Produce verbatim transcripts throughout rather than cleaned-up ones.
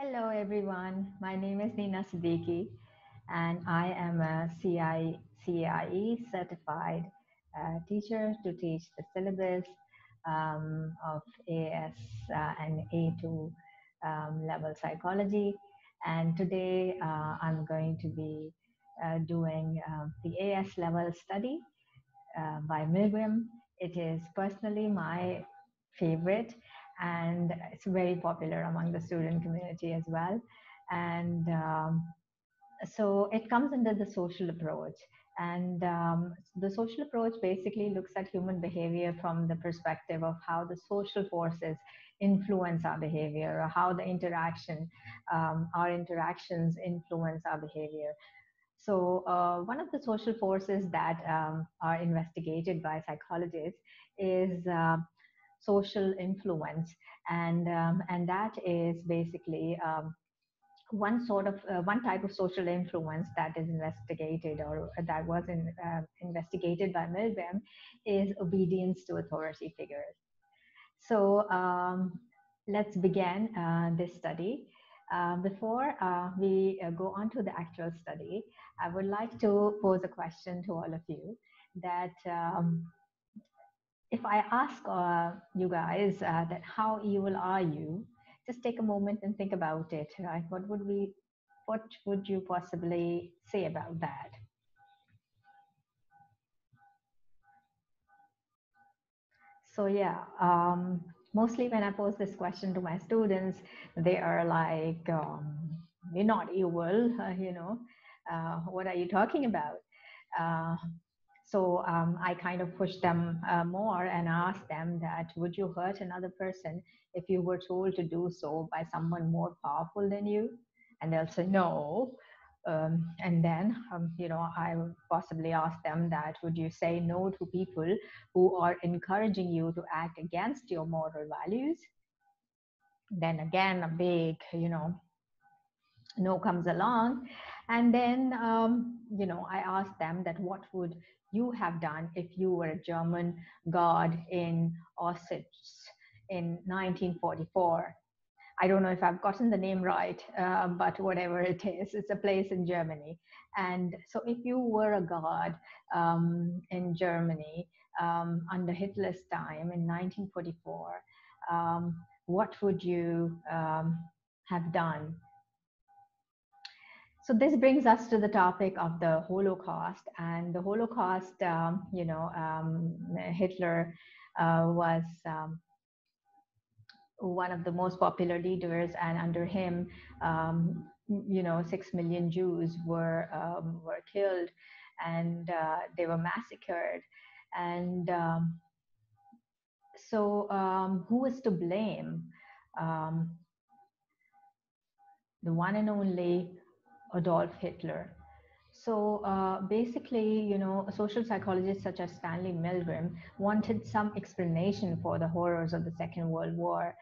Hello everyone, my name is Nina Siddiqui and I am a C I E certified uh, teacher to teach the syllabus um, of A S uh, and A two um, level psychology, and today uh, I'm going to be uh, doing uh, the A S level study uh, by Milgram. It is personally my favorite and it's very popular among the student community as well. And um, so it comes under the social approach. And um, the social approach basically looks at human behavior from the perspective of how the social forces influence our behavior, or how the interaction, um, our interactions influence our behavior. So uh, one of the social forces that um, are investigated by psychologists is uh, social influence, and um, and that is basically um, one sort of uh, one type of social influence that is investigated, or that was in, uh, investigated by Milgram, is obedience to authority figures. So um, let's begin uh, this study. Uh, before uh, we uh, go on to the actual study, I would like to pose a question to all of you that um, if I ask uh, you guys uh, that how evil are you, just take a moment and think about it, right? What would we, what would you possibly say about that? So yeah, um, mostly when I pose this question to my students, they are like, um, "You're not evil, uh, you know. Uh, what are you talking about?" Uh, So um, I kind of push them uh, more and ask them that, would you hurt another person if you were told to do so by someone more powerful than you? And they'll say no. Um, and then, um, you know, I would possibly ask them that, would you say no to people who are encouraging you to act against your moral values? Then again, a big, you know, no comes along. And then, um, you know, I asked them that what would you have done if you were a German guard in Auschwitz in nineteen forty-four. I don't know if I've gotten the name right, uh, but whatever it is, it's a place in Germany. And so if you were a guard um, in Germany um, under Hitler's time in nineteen forty-four, um, what would you um, have done? So this brings us to the topic of the Holocaust, and the Holocaust, um, you know, um, Hitler uh, was um, one of the most popular leaders, and under him, um, you know, six million Jews were, um, were killed, and uh, they were massacred. And um, so um, who is to blame? Um, the one and only Adolf Hitler. So uh, basically, you know, social psychologists such as Stanley Milgram wanted some explanation for the horrors of the Second World War.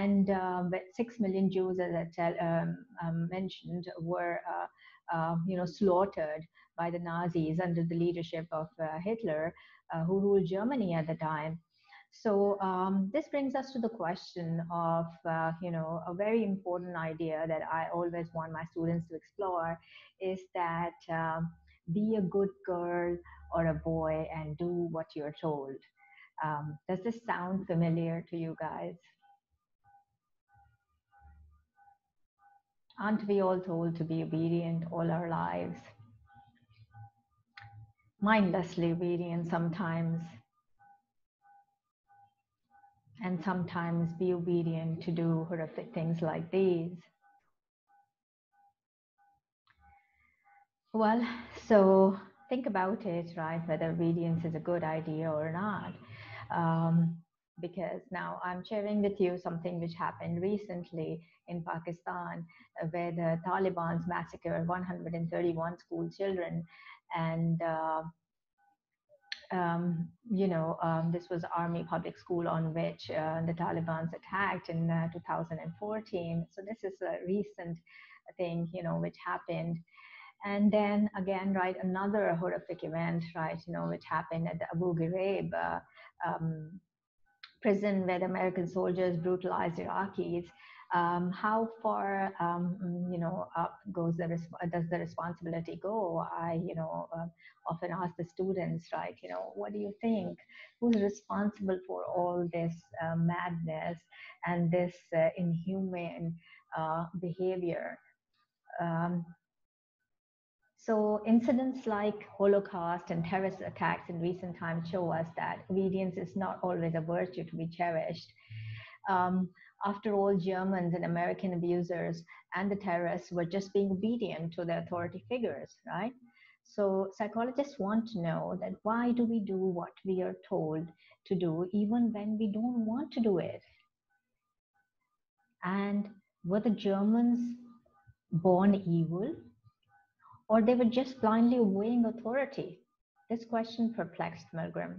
And um, but six million Jews, as I tell, um, um, mentioned, were, uh, uh, you know, slaughtered by the Nazis under the leadership of uh, Hitler, uh, who ruled Germany at the time. So um, this brings us to the question of, uh, you know, a very important idea that I always want my students to explore is that um, be a good girl or a boy and do what you're told. Um, does this sound familiar to you guys? Aren't we all told to be obedient all our lives? Mindlessly obedient sometimes. And sometimes be obedient to do horrific things like these. Well, so think about it, right? Whether obedience is a good idea or not. Um, because now I'm sharing with you something which happened recently in Pakistan, where the Taliban massacred one hundred thirty-one school children. And uh, Um, you know, um, this was Army Public School on which uh, the Taliban attacked in uh, two thousand fourteen. So this is a recent thing, you know, which happened. And then again, right, another horrific event, right, you know, which happened at the Abu Ghraib uh, um, prison where the American soldiers brutalized Iraqis, um, how far, um, you know, up goes the does the responsibility go? I, you know, uh, often ask the students, right, you know, what do you think? Who's responsible for all this uh, madness and this uh, inhumane uh, behavior? Um, So incidents like Holocaust and terrorist attacks in recent times show us that obedience is not always a virtue to be cherished. Um, after all, Germans and American abusers and the terrorists were just being obedient to their authority figures, right? So psychologists want to know that why do we do what we are told to do even when we don't want to do it? And were the Germans born evil? Or they were just blindly obeying authority? This question perplexed Milgram,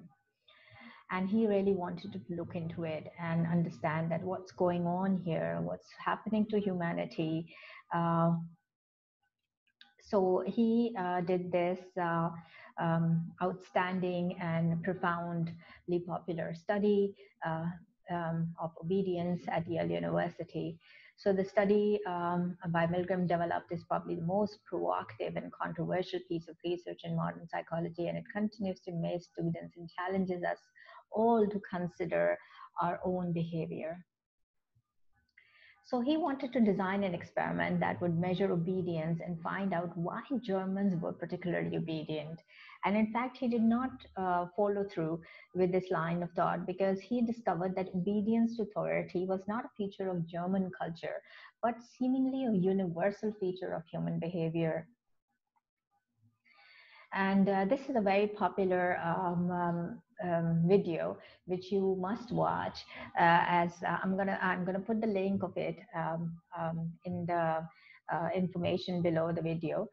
and he really wanted to look into it and understand that what's going on here, what's happening to humanity. Uh, so he uh, did this uh, um, outstanding and profoundly popular study uh, um, of obedience at Yale University. So the study um, by Milgram developed is probably the most provocative and controversial piece of research in modern psychology, and it continues to amaze students and challenges us all to consider our own behavior. So he wanted to design an experiment that would measure obedience and find out why Germans were particularly obedient. And in fact, he did not uh, follow through with this line of thought, because he discovered that obedience to authority was not a feature of German culture, but seemingly a universal feature of human behavior. And uh, this is a very popular um, um, um, video, which you must watch. Uh, as uh, I'm gonna, I'm gonna put the link of it um, um, in the uh, information below the video.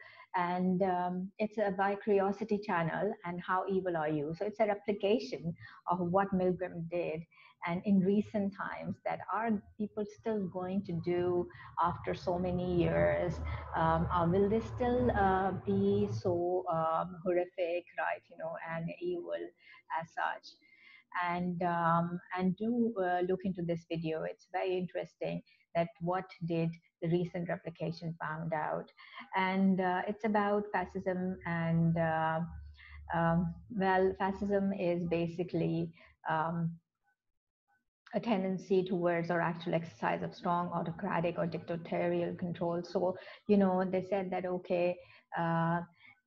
And um, it's uh, by Curiosity Channel, and How Evil Are You? So it's a replication of what Milgram did, and in recent times, that are people still going to do after so many years? Um, uh, will they still uh, be so um, horrific, right, you know, and evil as such? And, um, and do uh, look into this video. It's very interesting that what did the recent replication found out. And uh, it's about fascism, and uh, um, well, fascism is basically um, a tendency towards or actual exercise of strong autocratic or dictatorial control. So, you know, they said that, okay, uh,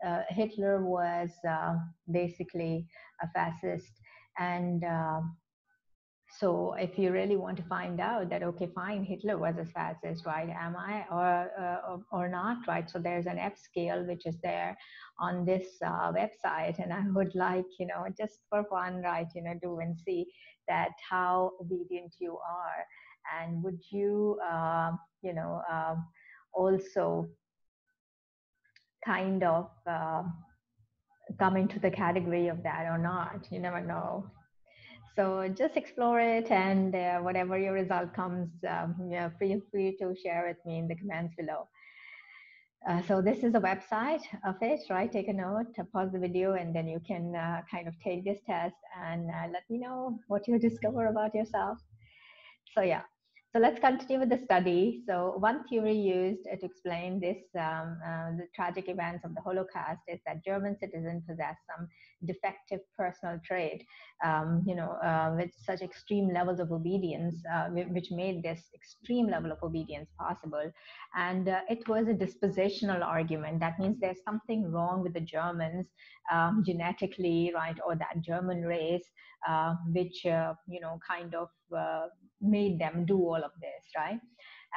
uh, Hitler was uh, basically a fascist, and uh, so if you really want to find out that, okay, fine, Hitler was a fascist, right? Am I or, uh, or not, right? So there's an F scale, which is there on this uh, website. And I would like, you know, just for fun, right, you know, do and see that how obedient you are. And would you, uh, you know, uh, also kind of uh, come into the category of that or not? You never know. So just explore it, and uh, whatever your result comes, um, yeah, feel free to share with me in the comments below. Uh, so this is a website of it, right? Take a note, pause the video, and then you can uh, kind of take this test and uh, let me know what you discover about yourself. So yeah, so let's continue with the study. So one theory used to explain this, um, uh, the tragic events of the Holocaust, is that German citizens possess some defective personal trait, um, you know, uh, with such extreme levels of obedience, uh, which made this extreme level of obedience possible. And uh, it was a dispositional argument. That means there's something wrong with the Germans um, genetically, right, or that German race, uh, which, uh, you know, kind of uh, made them do all of this, right?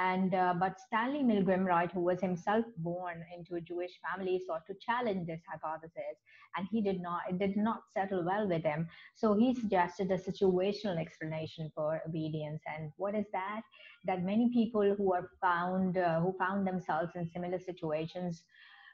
And, uh, but Stanley Milgram, right, who was himself born into a Jewish family, sought to challenge this hypothesis, and he did not, it did not settle well with him. So he suggested a situational explanation for obedience. And what is that? That many people who are found, uh, who found themselves in similar situations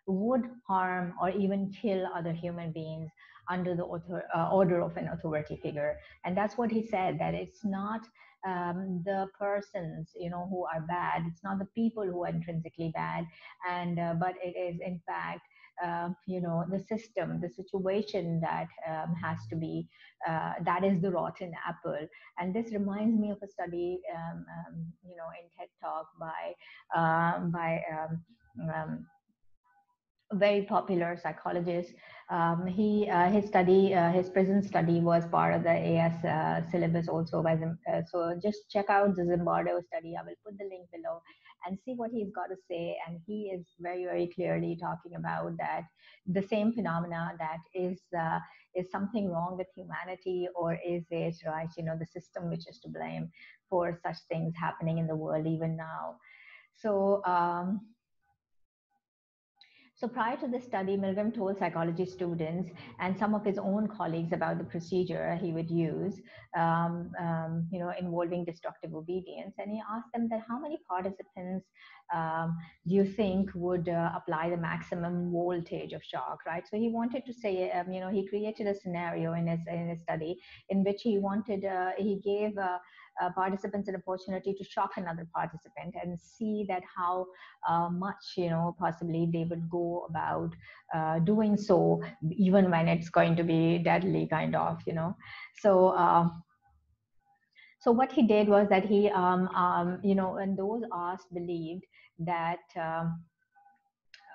would harm or even kill other human beings under the author, uh, order of an authority figure. And that's what he said, that it's not um, the persons, you know, who are bad. It's not the people who are intrinsically bad, and uh, but it is in fact, uh, you know, the system, the situation that um, has to be, uh, that is the rotten apple. And this reminds me of a study, um, um, you know, in TED Talk by um, by. Um, um, very popular psychologist. Um, he uh, his study, uh, his prison study, was part of the A S uh, syllabus also. By Zim uh, so just check out the Zimbardo study. I will put the link below and see what he's got to say. And he is very very clearly talking about that the same phenomena, that is uh, is something wrong with humanity, or is it, right, you know, the system which is to blame for such things happening in the world even now. So. Um, So prior to this study, Milgram told psychology students and some of his own colleagues about the procedure he would use, um, um, you know, involving destructive obedience. And he asked them that how many participants um, do you think would uh, apply the maximum voltage of shock, right? So he wanted to say, um, you know, he created a scenario in his, in his study in which he wanted, uh, he gave uh, Uh, participants an opportunity to shock another participant and see that how uh, much, you know, possibly they would go about uh, doing so, even when it's going to be deadly, kind of, you know. So uh, so what he did was that he um, um, you know, and those asked believed that um,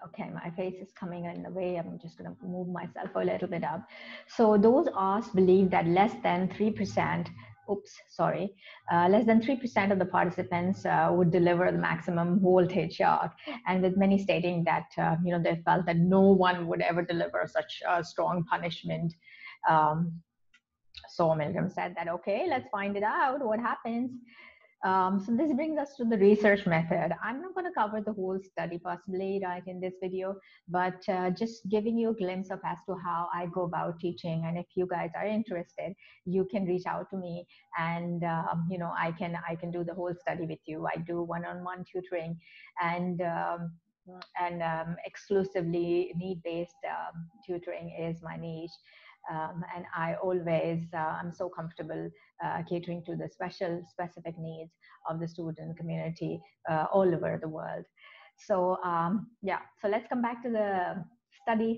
okay, my face is coming in the way. I'm just going to move myself a little bit up. So those asked believed that less than three percent, oops, sorry, uh, less than three percent of the participants uh, would deliver the maximum voltage shock, and with many stating that, uh, you know, they felt that no one would ever deliver such a strong punishment. Um, so Milgram said that, okay, let's find it out, what happens. Um, so this brings us to the research method. I'm not going to cover the whole study possibly, right, in this video, but uh, just giving you a glimpse of as to how I go about teaching. And if you guys are interested, you can reach out to me, and um, you know, I can I can do the whole study with you. I do one-on-one tutoring, and um, and um, exclusively need-based um, tutoring is my niche. Um, and I always, uh, I'm so comfortable uh, catering to the special, specific needs of the student community uh, all over the world. So um, yeah, so let's come back to the study.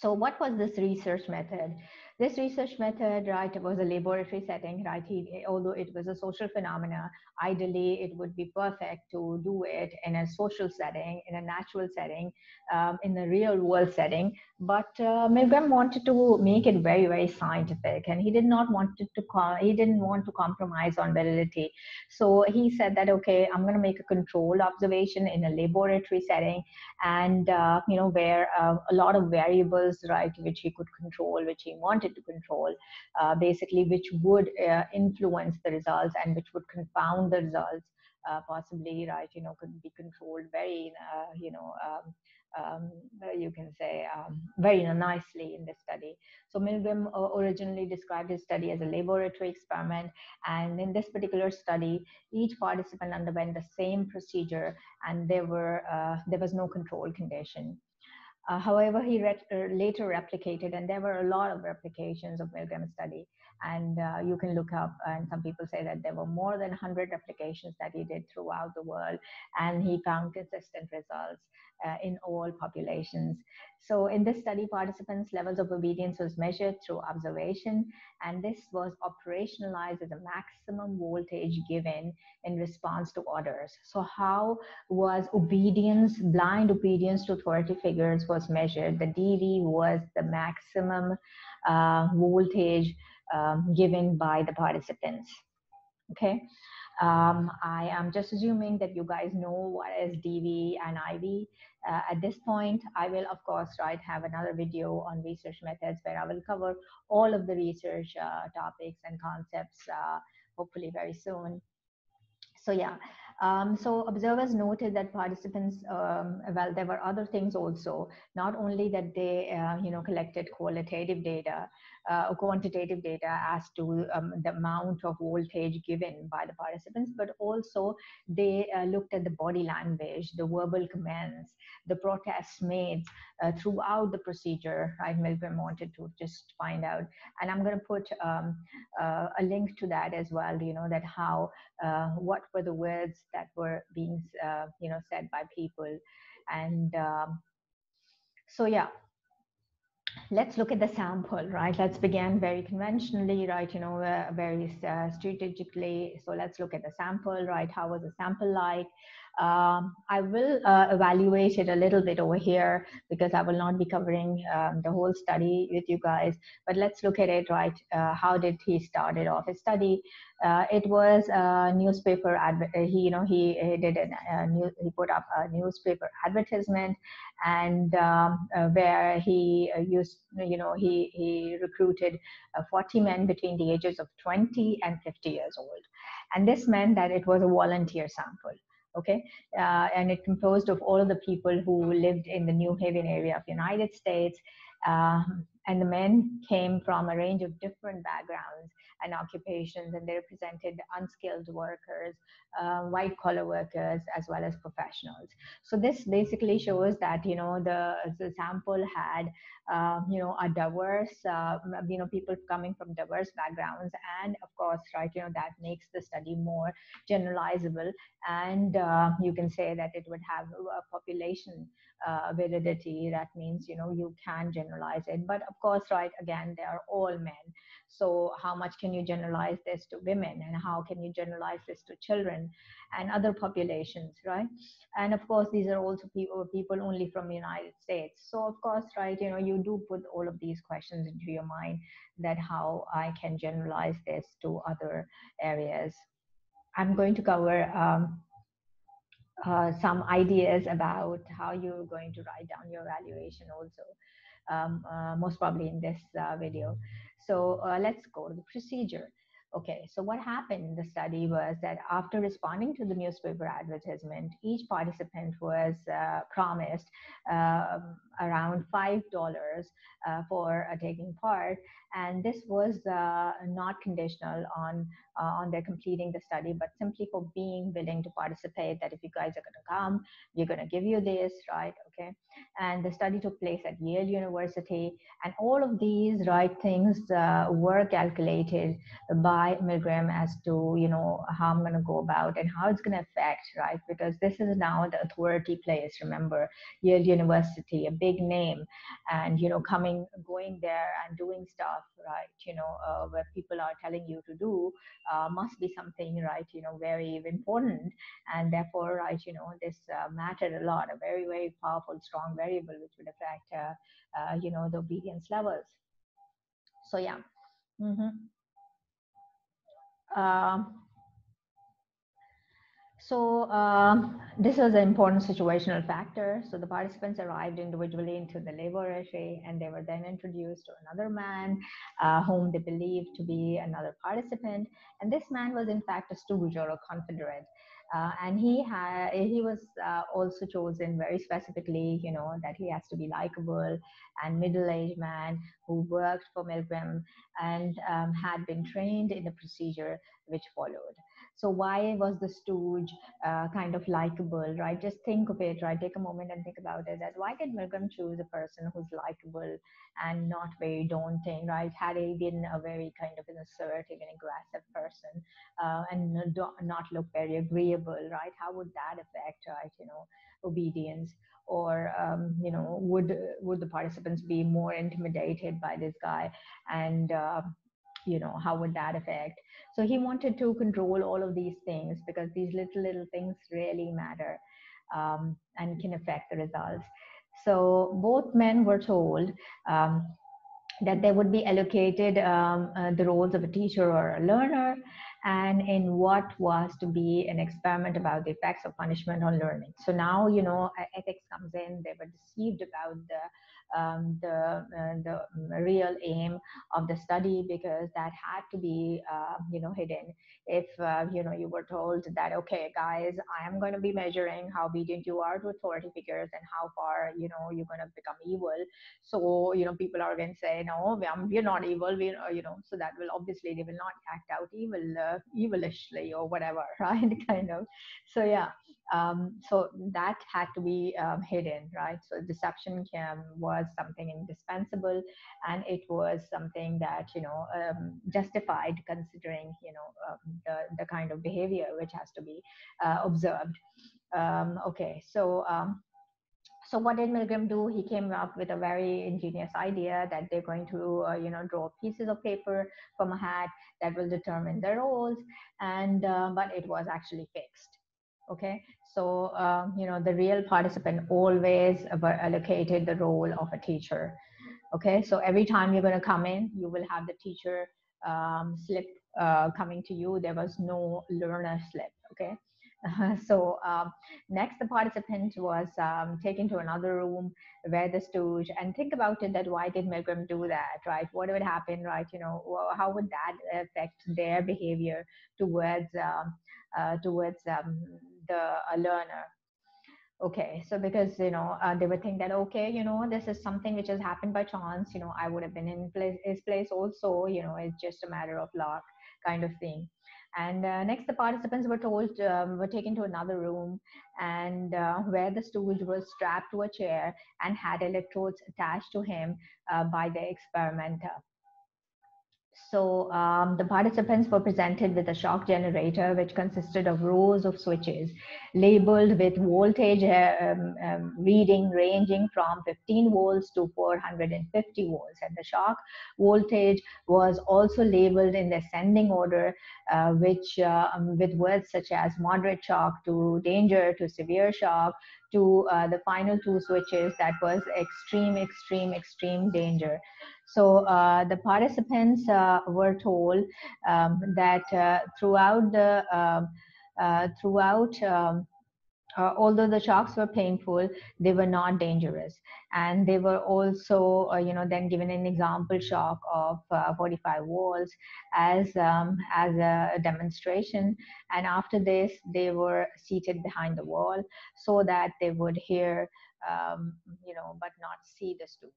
So what was this research method? This research method, right, it was a laboratory setting, right? He, although it was a social phenomena, ideally it would be perfect to do it in a social setting, in a natural setting, um, in a real world setting. But uh, Milgram wanted to make it very, very scientific, and he did not want to, to he didn't want to compromise on validity. So he said that, okay, I'm going to make a controlled observation in a laboratory setting, and uh, you know, where uh, a lot of variables, right, which he could control, which he wanted to control, uh, basically, which would uh, influence the results and which would confound the results, uh, possibly, right, you know, could be controlled very, uh, you know, um, um, you can say um, very nicely in this study. So Milgram uh, originally described his study as a laboratory experiment, and in this particular study, each participant underwent the same procedure, and there were uh, there was no control condition. Uh, however, he re er, later replicated, and there were a lot of replications of Milgram's study, and uh, you can look up, and some people say that there were more than one hundred replications that he did throughout the world, and he found consistent results uh, in all populations. So in this study, participants' levels of obedience was measured through observation, and this was operationalized as a maximum voltage given in response to orders. So how was obedience, blind obedience to authority figures was measured? The D V was the maximum uh, voltage Um, given by the participants. Okay, um, I am just assuming that you guys know what is D V and I V. Uh, at this point, I will, of course, right, have another video on research methods where I will cover all of the research uh, topics and concepts, uh, hopefully very soon. So yeah, um, so observers noted that participants, um, well, there were other things also, not only that they, uh, you know, collected qualitative data, uh, quantitative data as to um, the amount of voltage given by the participants, but also they uh, looked at the body language, the verbal commands, the protests made uh, throughout the procedure, right? Milgram wanted to just find out. And I'm going to put um, uh, a link to that as well, you know, that how, uh, what were the words that were being, uh, you know, said by people. And um, so, yeah. Let's look at the sample, right? Let's begin very conventionally, right? You know, uh, very uh, strategically. So let's look at the sample, right? How was the sample like? Um, I will uh, evaluate it a little bit over here because I will not be covering um, the whole study with you guys. But let's look at it, right? Uh, how did he started off his study? Uh, it was a newspaper. Adver he, you know, he, he did a, a new. He put up a newspaper advertisement, and um, uh, where he uh, used, you know, he he recruited uh, forty men between the ages of twenty and fifty years old, and this meant that it was a volunteer sample. Okay, uh, and it composed of all of the people who lived in the New Haven area of the United States, um, and the men came from a range of different backgrounds and occupations, and they represented unskilled workers, uh, white-collar workers, as well as professionals. So this basically shows that, you know, the, the sample had, uh, you know, a diverse, uh, you know, people coming from diverse backgrounds, and of course, right, you know, that makes the study more generalizable, and uh, you can say that it would have a population uh, validity. That means, you know, you can generalize it, but of course, right, again, they are all men. So how much can you generalize this to women, and how can you generalize this to children and other populations, right? And of course, these are also people, people only from the United States. So of course, right, you know, you do put all of these questions into your mind, that how I can generalize this to other areas. I'm going to cover um, uh, some ideas about how you're going to write down your evaluation also, um, uh, most probably in this uh, video. So uh, let's go to the procedure. Okay, so what happened in the study was that after responding to the newspaper advertisement, each participant was uh, promised uh, around five dollars uh, for uh, taking part. And this was uh, not conditional on, uh, on their completing the study, but simply for being willing to participate, that if you guys are going to come, we're going to give you this, right? Okay. And the study took place at Yale University. And all of these, right, things uh, were calculated by Milgram as to, you know, how I'm going to go about and how it's going to affect, right? Because this is now the authority place, remember, Yale University, a big name, and, you know, coming, going there and doing stuff, right, you know, uh, where people are telling you to do uh, must be something, right, you know, very important, and therefore, right, you know, this uh, mattered a lot, a very, very powerful, strong variable which would affect, uh, uh, you know, the obedience levels. So, yeah. Mm-hmm. Uh, so uh, this was an important situational factor. So the participants arrived individually into the laboratory, and they were then introduced to another man uh, whom they believed to be another participant. And this man was in fact a stooge or a confederate. Uh, and he had, he was uh, also chosen very specifically, you know, that he has to be likable and middle-aged man who worked for Milgram and um, had been trained in the procedure which followed. So why was the stooge uh, kind of likable, right? Just think of it, right? Take a moment and think about it, that why did Milgram choose a person who's likable and not very daunting, right? Had he been a very kind of an assertive and aggressive person uh, and not look very agreeable, right? How would that affect, right, you know, obedience? Or, um, you know, would, would the participants be more intimidated by this guy? And, uh, you know, how would that affect? So he wanted to control all of these things because these little, little things really matter um, and can affect the results. So both men were told um, that they would be allocated um, uh, the roles of a teacher or a learner, and in what was to be an experiment about the effects of punishment on learning. So now, you know, ethics comes in. They were deceived about the, um, the, uh, the real aim of the study, because that had to be, uh, you know, hidden. If, uh, you know, you were told that, okay, guys, I am going to be measuring how obedient you are to authority figures and how far, you know, you're going to become evil. So, you know, people are going to say, no, we're not evil, we're, you know, so that will obviously, they will not act out evil, uh, evilishly or whatever, right, kind of. So, yeah, um, so that had to be um, hidden, right? So deception cam was something indispensable, and it was something that, you know, um, justified considering, you know, um, the, the kind of behavior which has to be uh, observed. Um, okay, so... Um, So what did Milgram do? He came up with a very ingenious idea that they're going to, uh, you know, draw pieces of paper from a hat that will determine their roles, and uh, but it was actually fixed. Okay, so um, you know, the real participant always were allocated the role of a teacher. Okay, so every time you're going to come in, you will have the teacher um, slip uh, coming to you. There was no learner slip. Okay. Uh, so um, next, the participant was um, taken to another room where the stooge, and think about it, that why did Milgram do that, right? What would happen, right? You know, how would that affect their behavior towards um, uh, towards um, the a learner? Okay, so because, you know, uh, they would think that, okay, you know, this is something which has happened by chance, you know, I would have been in place, his place also, you know, it's just a matter of luck kind of thing. And uh, next, the participants were told, um, were taken to another room, and uh, where the stooge was strapped to a chair and had electrodes attached to him uh, by the experimenter. So um, the participants were presented with a shock generator, which consisted of rows of switches labeled with voltage um, um, reading ranging from fifteen volts to four hundred fifty volts. And the shock voltage was also labeled in the ascending order, uh, which uh, um, with words such as moderate shock to danger to severe shock to uh, the final two switches, that was extreme, extreme, extreme danger. So uh, the participants uh, were told um, that uh, throughout the um, uh, throughout um, uh, although the shocks were painful, they were not dangerous, and they were also uh, you know, then given an example shock of uh, forty-five volts as um, as a demonstration. And after this, they were seated behind the wall so that they would hear um, you know, but not see the stooge.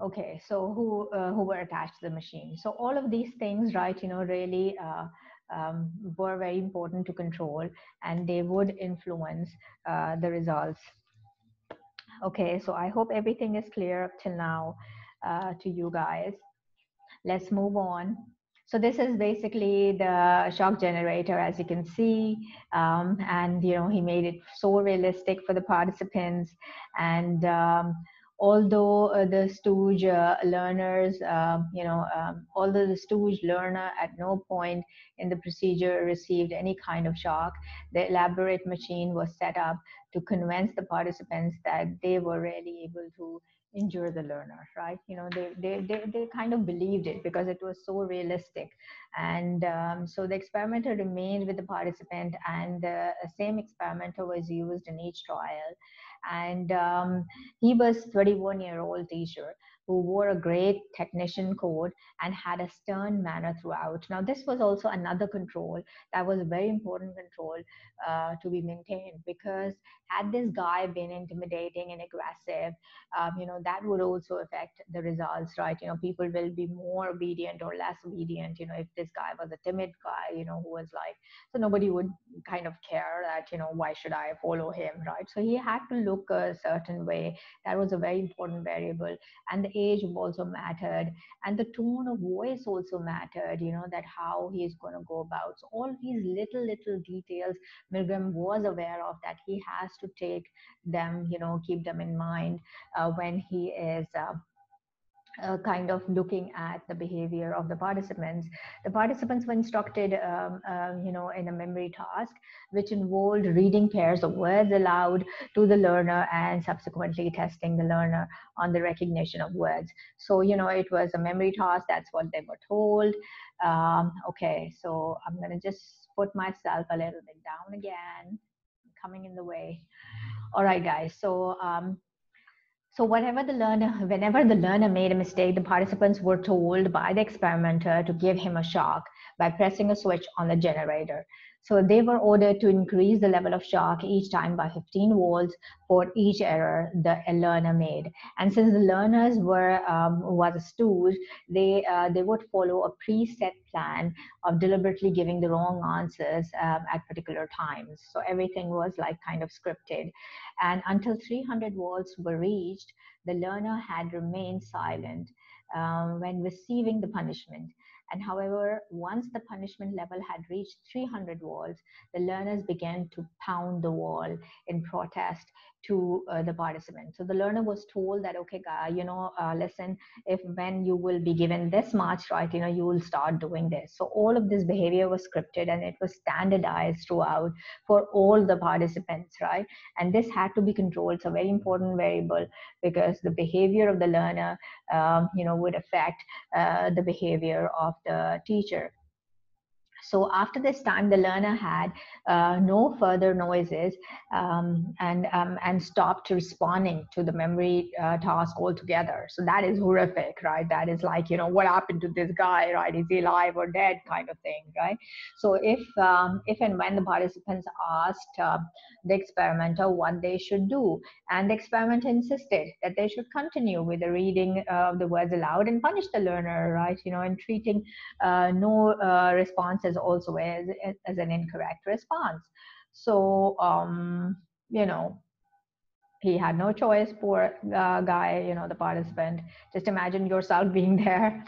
Okay, so who uh, who were attached to the machine. So all of these things, right, you know, really uh, um, were very important to control, and they would influence uh, the results. Okay, so I hope everything is clear up till now uh, to you guys. Let's move on. So this is basically the shock generator, as you can see, um, and you know, he made it so realistic for the participants. And um, although uh, the stooge uh, learners, uh, you know, um, although the stooge learner at no point in the procedure received any kind of shock, the elaborate machine was set up to convince the participants that they were really able to injure the learner, right? You know, they, they, they, they kind of believed it because it was so realistic. And um, so the experimenter remained with the participant, and the same experimenter was used in each trial. And um, he was a thirty-one-year-old teacher who wore a great technician coat and had a stern manner throughout. Now, this was also another control that was a very important control uh, to be maintained, because had this guy been intimidating and aggressive, um, you know, that would also affect the results, right? You know, people will be more obedient or less obedient, you know, if this guy was a timid guy, you know, who was like, so nobody would kind of care that, you know, why should I follow him, right? So he had to look a certain way. That was a very important variable. And the age also mattered, and the tone of voice also mattered, you know, that how he is going to go about. So all these little little details Milgram was aware of, that he has to take them, you know, keep them in mind uh, when he is uh, Uh, kind of looking at the behavior of the participants. The participants were instructed, um, uh, you know, in a memory task, which involved reading pairs of words aloud to the learner and subsequently testing the learner on the recognition of words. So, you know, it was a memory task. That's what they were told. Um, okay, so I'm going to just put myself a little bit down again. I'm coming in the way. All right, guys. So, um, So whatever the learner, whenever the learner made a mistake, the participants were told by the experimenter to give him a shock by pressing a switch on the generator. So they were ordered to increase the level of shock each time by fifteen volts for each error the learner made. And since the learners were um, was a stooge, they uh, they would follow a preset plan of deliberately giving the wrong answers um, at particular times. So everything was like kind of scripted. And until three hundred volts were reached, the learner had remained silent um, when receiving the punishment. And however, once the punishment level had reached three hundred volts, the learners began to pound the wall in protest to uh, the participant. So the learner was told that, okay, guy, you know, uh, listen, if when you will be given this much, right, you know, you will start doing this. So all of this behavior was scripted and it was standardized throughout for all the participants, right? And this had to be controlled. It's a very important variable because the behavior of the learner, um, you know, would affect uh, the behavior of the teacher. So after this time, the learner had uh, no further noises um, and, um, and stopped responding to the memory uh, task altogether. So that is horrific, right? That is like, you know, what happened to this guy, right? Is he alive or dead kind of thing, right? So if, um, if and when the participants asked uh, the experimenter what they should do, and the experimenter insisted that they should continue with the reading of the words aloud and punish the learner, right? You know, and treating uh, no uh, responses as also as, as an incorrect response. So, um, you know, he had no choice, poor uh, guy, you know, the participant. Just imagine yourself being there.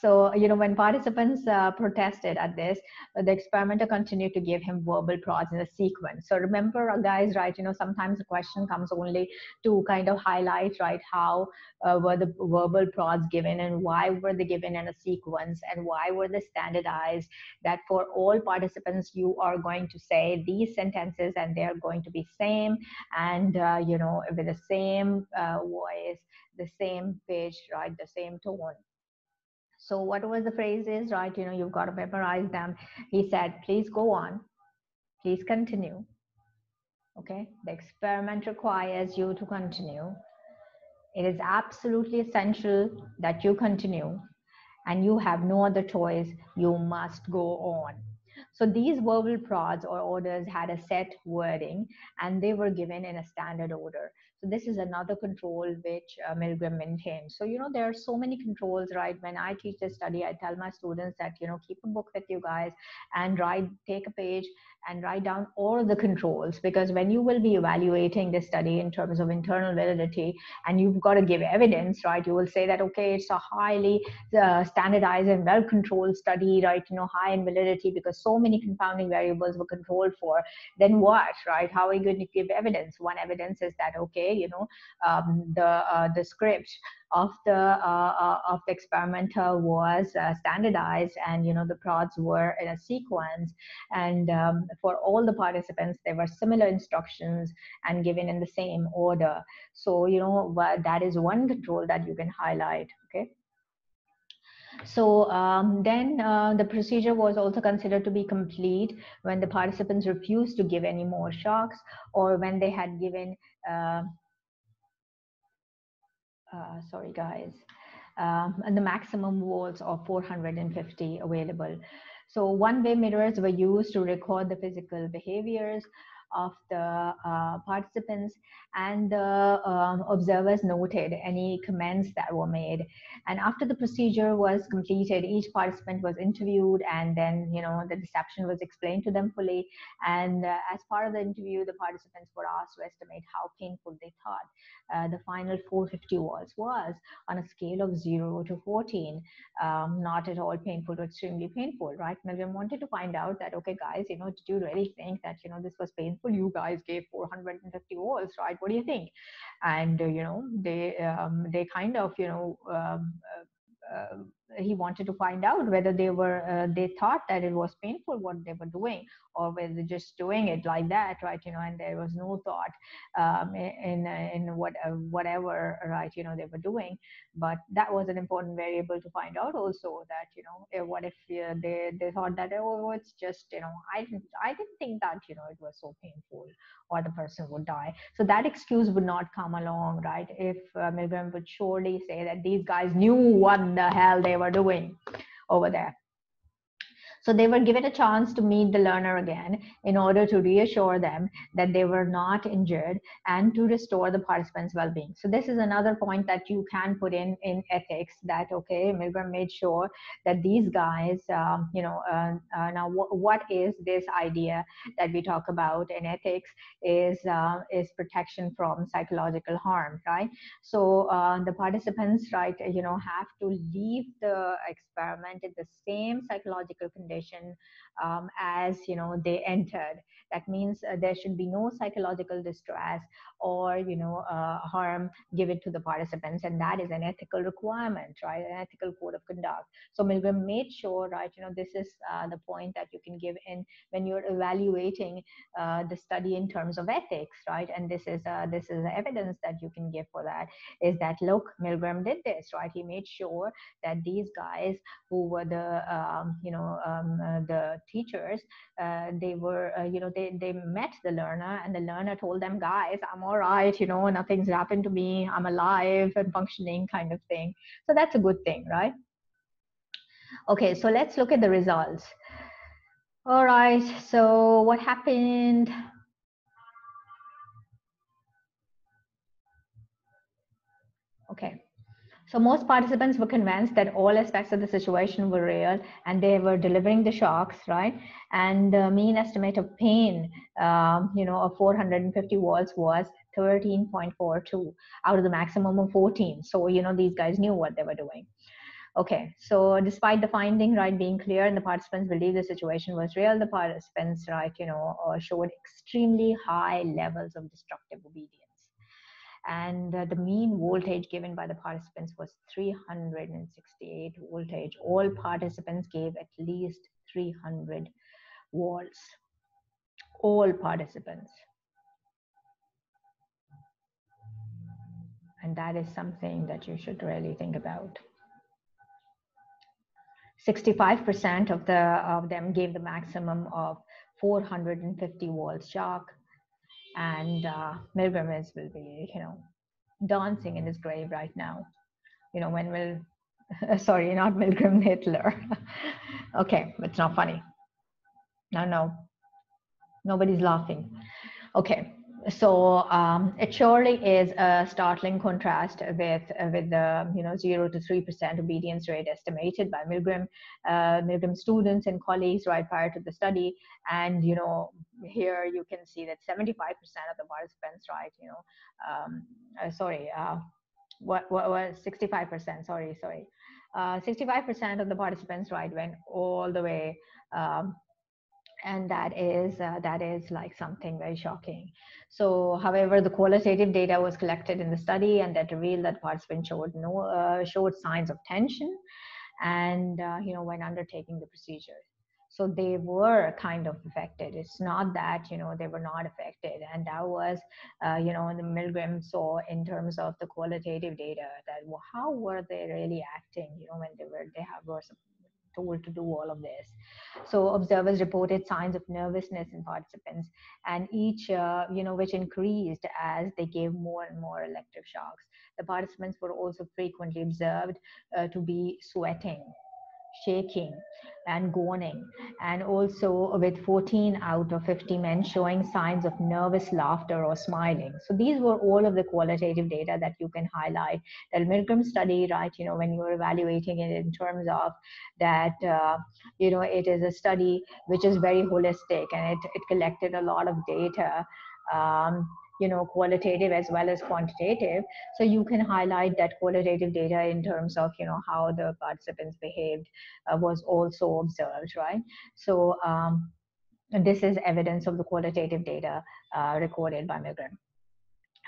So, you know, when participants uh, protested at this, the experimenter continued to give him verbal prods in a sequence. So remember, guys, right, you know, sometimes the question comes only to kind of highlight, right, how uh, were the verbal prods given and why were they given in a sequence and why were they standardized, that for all participants, you are going to say these sentences and they are going to be same and, uh, you know, with the same uh, voice, the same pitch, right, the same tone. So what was the phrase is, right, you know, you've got to memorize them. He said, please go on, please continue. Okay, the experiment requires you to continue. It is absolutely essential that you continue and you have no other choice, you must go on. So these verbal prods or orders had a set wording and they were given in a standard order. So this is another control which uh, Milgram maintained. So, you know, there are so many controls, right? When I teach this study, I tell my students that, you know, keep a book with you guys and write, take a page and write down all the controls, because when you will be evaluating this study in terms of internal validity and you've got to give evidence, right? You will say that, okay, it's a highly uh, standardized and well-controlled study, right? You know, high in validity because so many confounding variables were controlled for. Then what, right? How are you going to give evidence? One evidence is that, okay, you know, um, the uh, the script of the uh, uh, of the experimenter was uh, standardized, and you know the prods were in a sequence, and um, for all the participants there were similar instructions and given in the same order. So you know that is one control that you can highlight. Okay. So um, then uh, the procedure was also considered to be complete when the participants refused to give any more shocks, or when they had given. Uh, Uh, sorry guys, um, and the maximum volts of four hundred fifty available. So one-way mirrors were used to record the physical behaviors of the uh, participants, and the um, observers noted any comments that were made. And after the procedure was completed, each participant was interviewed, and then, you know, the deception was explained to them fully. And uh, as part of the interview, the participants were asked to estimate how painful they thought uh, the final four hundred fifty volts was on a scale of zero to fourteen. Um, not at all painful to extremely painful, right? Milgram wanted to find out that, okay, guys, you know, did you really think that, you know, this was painful? people, you guys gave four hundred fifty walls, right? What do you think? And, uh, you know, they, um, they kind of, you know, um, uh, he wanted to find out whether they were, uh, they thought that it was painful what they were doing, or whether they're just doing it like that, right? You know, and there was no thought um, in in what uh, whatever, right? You know, they were doing, but that was an important variable to find out also, that you know, what if uh, they they thought that, oh, it's just, you know, I didn't I didn't think that, you know, it was so painful, or the person would die. So that excuse would not come along, right? If uh, Milgram would surely say that these guys knew what the hell they were doing over there. So they were given a chance to meet the learner again in order to reassure them that they were not injured and to restore the participants' well-being. So this is another point that you can put in in ethics, that, okay, Milgram made sure that these guys, um, you know, uh, uh, now wh what is this idea that we talk about in ethics is, uh, is protection from psychological harm, right? So uh, the participants, right, you know, have to leave the experiment in the same psychological condition Um, as you know they entered. That means uh, there should be no psychological distress or you know uh, harm given to the participants, and that is an ethical requirement, right? An ethical code of conduct. So Milgram made sure, right? You know, this is uh, the point that you can give in when you're evaluating uh, the study in terms of ethics, right? And this is uh, this is the evidence that you can give for that, is that look, Milgram did this, right? He made sure that these guys who were the um, you know. Uh, Um, uh, the teachers, uh, they were, uh, you know, they, they met the learner, and the learner told them, guys, I'm all right, you know, nothing's happened to me, I'm alive and functioning, kind of thing. So that's a good thing, right? Okay, so let's look at the results. All right, so what happened? Okay. So most participants were convinced that all aspects of the situation were real and they were delivering the shocks, right? And the mean estimate of pain, um, you know, of four hundred fifty walls was thirteen point four two out of the maximum of fourteen. So, you know, these guys knew what they were doing. Okay, so despite the finding, right, being clear and the participants believed the situation was real, the participants, right, you know, showed extremely high levels of destructive obedience. And uh, the mean voltage given by the participants was three hundred sixty-eight voltage. All participants gave at least three hundred volts. All participants. And that is something that you should really think about. sixty-five percent of, the, of them gave the maximum of four hundred fifty volts shock. And uh, Milgram is will be, you know, dancing in his grave right now. You know, when will, sorry, not Milgram, Hitler. Okay, it's not funny. No, no, nobody's laughing. Okay, so um, it surely is a startling contrast with uh, with the, you know, zero to three percent obedience rate estimated by Milgram, uh, Milgram students and colleagues right prior to the study, and you know. Here you can see that seventy-five percent of the participants, right, you know, um, uh, sorry, uh, what was sixty-five percent, sorry, sorry. sixty-five percent uh, of the participants, right, went all the way. Um, and that is, uh, that is like something very shocking. So, however, the qualitative data was collected in the study, and that revealed that participants showed, no, uh, showed signs of tension and, uh, you know, when undertaking the procedure. So they were kind of affected. It's not that, you know, they were not affected. And that was, uh, you know, the Milgram saw in terms of the qualitative data that, well, how were they really acting, you know, when they were, they have, were told to do all of this. So observers reported signs of nervousness in participants, and each, uh, you know, which increased as they gave more and more electric shocks. The participants were also frequently observed uh, to be sweating, shaking and groaning, and also with fourteen out of fifty men showing signs of nervous laughter or smiling. So these were all of the qualitative data that you can highlight. The Milgram study, right, you know, when you're evaluating it in terms of that, uh, you know, it is a study which is very holistic, and it, it collected a lot of data, um, you know, qualitative as well as quantitative. So you can highlight that qualitative data in terms of, you know, how the participants behaved uh, was also observed, right? So um, this is evidence of the qualitative data uh, recorded by Milgram.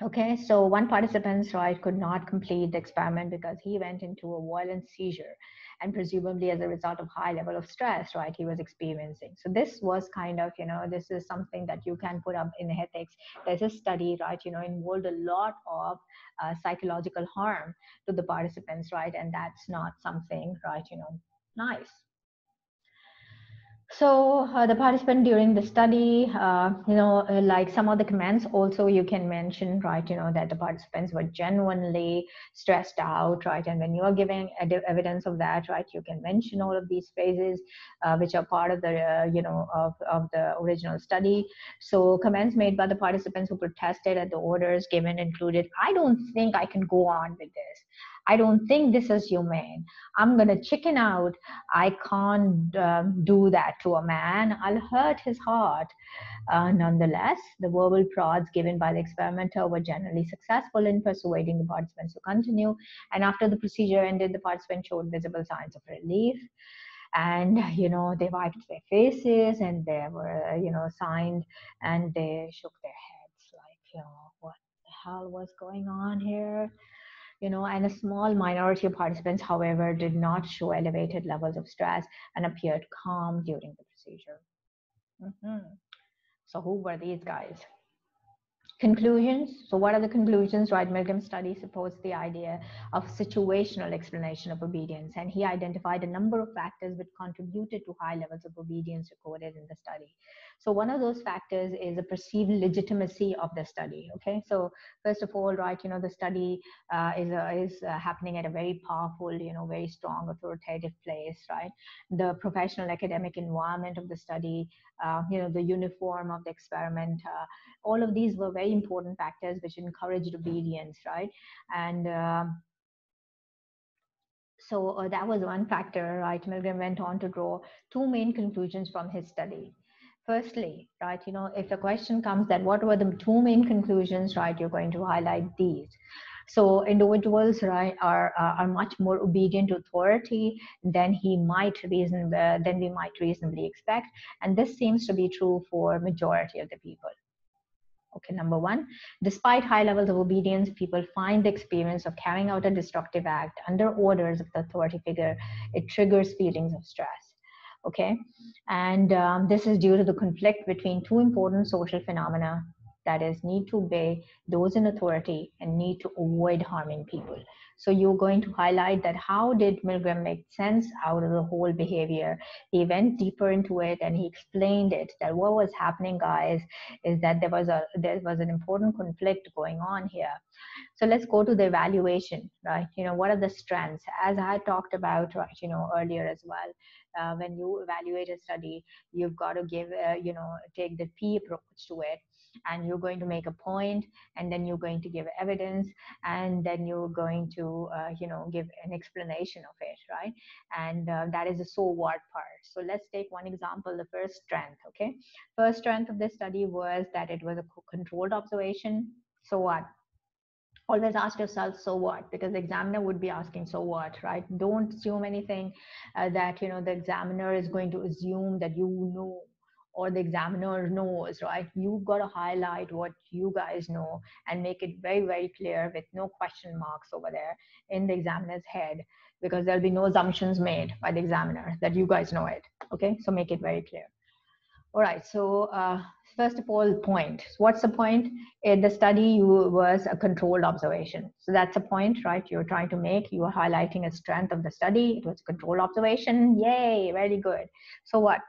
Okay, so one participant, right, could not complete the experiment because he went into a violent seizure, and presumably as a result of high level of stress, right, he was experiencing. So this was kind of, you know, this is something that you can put up in ethics. There's a study, right, you know, involved a lot of uh, psychological harm to the participants, right, and that's not something, right, you know, nice. So uh, the participant during the study, uh, you know, like some of the comments also you can mention, right, you know, that the participants were genuinely stressed out, right, and when you are giving evidence of that, right, you can mention all of these phrases uh, which are part of the, uh, you know, of, of the original study. So comments made by the participants who protested at the orders given included, "I don't think I can go on with this. I don't think this is humane. I'm going to chicken out. I can't uh, do that to a man. I'll hurt his heart." Uh, nonetheless, the verbal prods given by the experimenter were generally successful in persuading the participants to continue. And after the procedure ended, the participants showed visible signs of relief. And, you know, they wiped their faces and they were, you know, signed, and they shook their heads like, you know, what the hell was going on here? You know, and a small minority of participants, however, did not show elevated levels of stress and appeared calm during the procedure. Mm-hmm. So who were these guys? Conclusions. So what are the conclusions, right? Milgram's study supports the idea of situational explanation of obedience, and he identified a number of factors which contributed to high levels of obedience recorded in the study. So one of those factors is the perceived legitimacy of the study. Okay, so first of all, right, you know, the study uh, is, uh, is uh, happening at a very powerful, you know, very strong authoritative place, right? The professional academic environment of the study, uh, you know, the uniform of the experiment, uh, all of these were very important factors which encouraged obedience, right? And uh, so uh, that was one factor, right? Milgram went on to draw two main conclusions from his study. Firstly, right, you know, if the question comes that what were the two main conclusions, right, you're going to highlight these. So individuals, right, are uh, are much more obedient to authority than he might reason uh, than we might reasonably expect, and this seems to be true for majority of the people. Okay, number one, despite high levels of obedience, people find the experience of carrying out a destructive act under orders of the authority figure, it triggers feelings of stress. Okay, and um, this is due to the conflict between two important social phenomena, that is need to obey those in authority and need to avoid harming people. So you're going to highlight that how did Milgram make sense out of the whole behavior? He went deeper into it and he explained it, that what was happening, guys, is that there was a there was an important conflict going on here. So let's go to the evaluation, right? You know, what are the strengths? As I talked about, right, you know, earlier as well, uh, when you evaluate a study, you've got to give, uh, you know, take the P approach to it. And you're going to make a point, and then you're going to give evidence, and then you're going to, uh, you know, give an explanation of it, right? And uh, that is the so what part. So let's take one example, the first strength, okay? First strength of this study was that it was a controlled observation. So what? Always ask yourself, so what? Because the examiner would be asking, so what, right? Don't assume anything uh, that, you know, the examiner is going to assume that you know, or the examiner knows, right? You've got to highlight what you guys know and make it very, very clear with no question marks over there in the examiner's head, because there'll be no assumptions made by the examiner that you guys know it, okay? So make it very clear. All right, so uh, first of all, point. What's the point? In the study you was a controlled observation. So that's a point, right? You're trying to make, you are highlighting a strength of the study. It was a controlled observation, yay, very good. So what?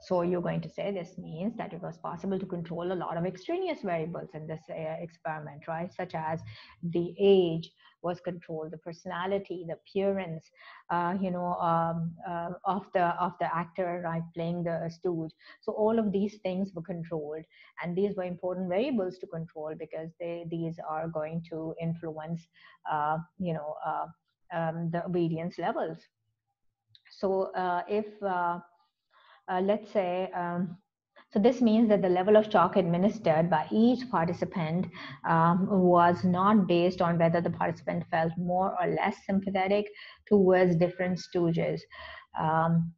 So you're going to say this means that it was possible to control a lot of extraneous variables in this uh, experiment, right? Such as the age was controlled, the personality, the appearance, uh, you know, um, uh, of the of the actor, right, playing the stooge. So all of these things were controlled, and these were important variables to control because they these are going to influence, uh, you know, uh, um, the obedience levels. So uh, if uh, Uh, let's say, um, so this means that the level of shock administered by each participant um, was not based on whether the participant felt more or less sympathetic towards different stooges. Um,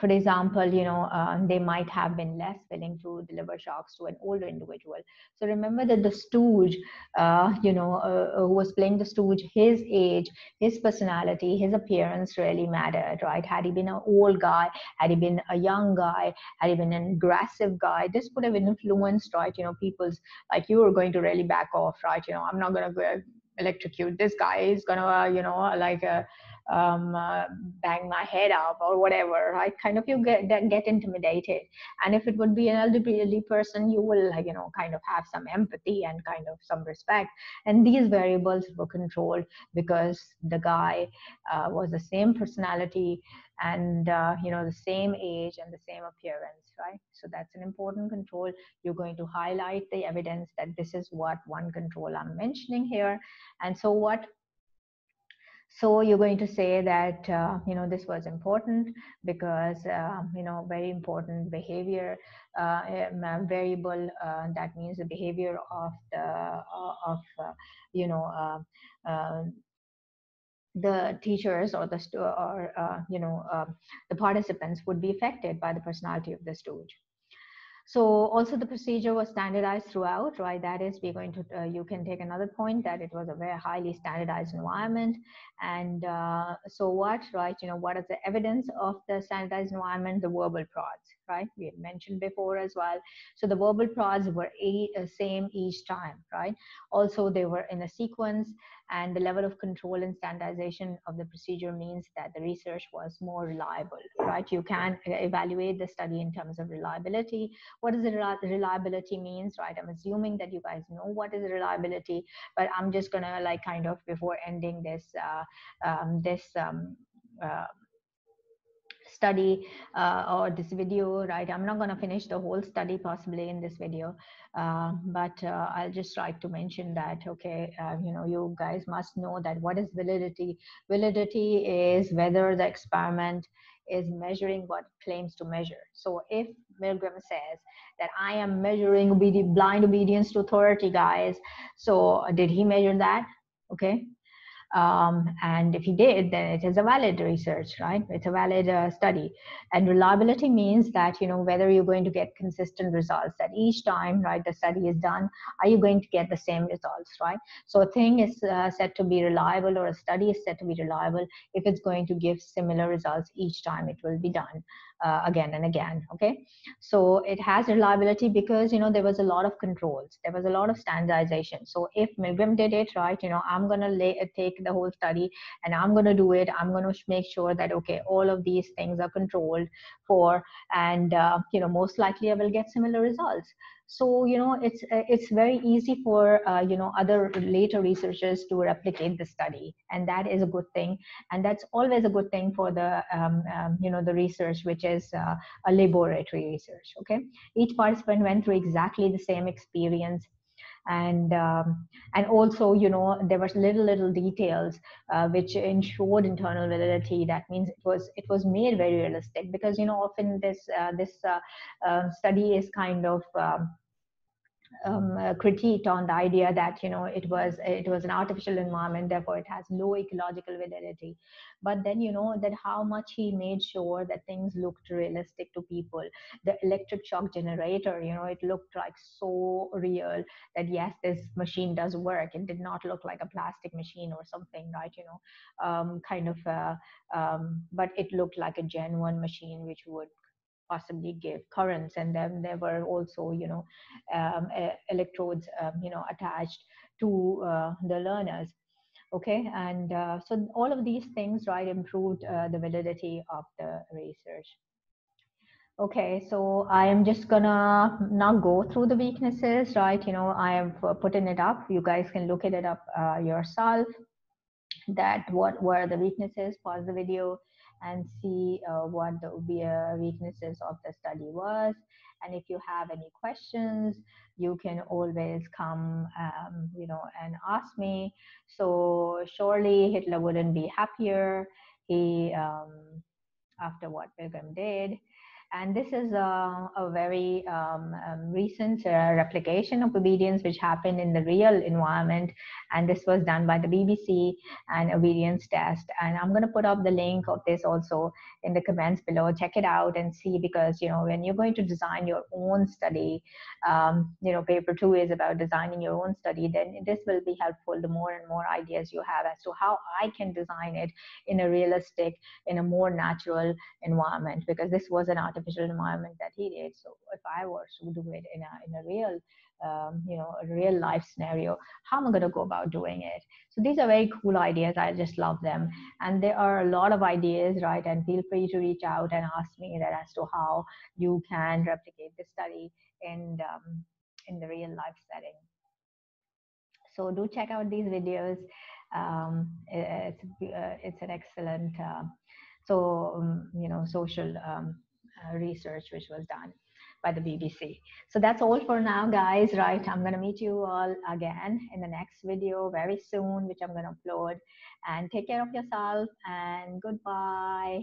For example, you know, uh, they might have been less willing to deliver shocks to an older individual. So remember that the stooge, uh, you know, uh, who was playing the stooge, his age, his personality, his appearance really mattered, right? Had he been an old guy, had he been a young guy, had he been an aggressive guy, this would have influenced, right, you know, people's, like, you were going to really back off, right? You know, I'm not going to go electrocute this guy, is going to, uh, you know, like... Uh, Um, uh, bang my head up or whatever, right? Kind of you get get intimidated. And if it would be an elderly person, you will, you know, kind of have some empathy and kind of some respect. And these variables were controlled because the guy uh, was the same personality and, uh, you know, the same age and the same appearance, right? So that's an important control. You're going to highlight the evidence that this is what one control I'm mentioning here. And so what? So you're going to say that, uh, you know, this was important because, uh, you know, very important behavior uh, variable. Uh, that means the behavior of the, of, uh, you know, uh, uh, the teachers or the, or, uh, you know, uh, the participants would be affected by the personality of the stooge. So also the procedure was standardized throughout, right? That is, we're going to, uh, you can take another point that it was a very highly standardized environment. And uh, so what, right? You know, what is the evidence of the standardized environment? The verbal prods, right? We had mentioned before as well. So the verbal prods were eight, uh, same each time, right? Also, they were in a sequence. And the level of control and standardization of the procedure means that the research was more reliable, right? You can evaluate the study in terms of reliability. What does the reliability means, right? I'm assuming that you guys know what is reliability, but I'm just gonna like kind of before ending this uh, um, this um, uh, study uh, or this video, right? I'm not gonna finish the whole study possibly in this video. Uh, but uh, I'll just try to mention that, okay, uh, you know, you guys must know that what is validity? Validity is whether the experiment is measuring what it claims to measure. So if Milgram says that I am measuring obedi- blind obedience to authority, guys, so did he measure that? Okay. Um, and if he did, then it is a valid research, right? It's a valid uh, study. And reliability means that, you know, whether you're going to get consistent results that each time, right, the study is done, are you going to get the same results, right? So a thing is uh, said to be reliable, or a study is said to be reliable if it's going to give similar results each time it will be done. Uh, again and again, okay? So it has reliability because, you know, there was a lot of controls. There was a lot of standardization. So if Milgram did it, right, you know, I'm going to lay, take the whole study and I'm going to do it. I'm going to make sure that, okay, all of these things are controlled for, and, uh, you know, most likely I will get similar results. So, you know, it's, it's very easy for, uh, you know, other later researchers to replicate the study. And that is a good thing. And that's always a good thing for the, um, um, you know, the research, which is uh, a laboratory research, okay? Each participant went through exactly the same experience. And um, and also, you know, there was little little details uh, which ensured internal validity. That means it was it was made very realistic, because, you know, often this uh, this uh, uh, study is kind of um, um, uh, critiqued on the idea that, you know, it was it was an artificial environment, therefore it has low ecological validity. But then, you know, that how much he made sure that things looked realistic to people. The electric shock generator, you know, it looked like so real that, yes, this machine does work. It did not look like a plastic machine or something, right? You know, um, kind of, uh, um, but it looked like a genuine machine which would possibly give currents. And then there were also, you know, um, electrodes, um, you know, attached to uh, the learners. Okay, and uh, so all of these things, right, improved uh, the validity of the research. Okay, so I am just gonna now go through the weaknesses, right? You know, I have put in it up. You guys can look at it up uh, yourself, that what were the weaknesses. Pause the video and see uh, what the weaknesses of the study was. And if you have any questions, you can always come, um, you know, and ask me. So surely Hitler wouldn't be happier. He, um, after what Milgram did, And this is a, a very um, um, recent uh, replication of obedience which happened in the real environment. And this was done by the B B C and obedience test. And I'm going to put up the link of this also in the comments below. Check it out and see, because, you know, when you're going to design your own study, um, you know, paper two is about designing your own study, then this will be helpful the more and more ideas you have as to how I can design it in a realistic, in a more natural environment, because this was an artificial environment that he did. So if I were to do it in a, in a real, um, you know, a real life scenario, how am I going to go about doing it? So these are very cool ideas. I just love them. And there are a lot of ideas, right? And feel free to reach out and ask me that as to how you can replicate the study in, um, in the real life setting. So do check out these videos. Um, it's, uh, it's an excellent, uh, so, um, you know, social um, uh, research which was done by the B B C. So that's all for now, guys, right? I'm going to meet you all again in the next video very soon, which I'm going to upload. And take care of yourself, and goodbye.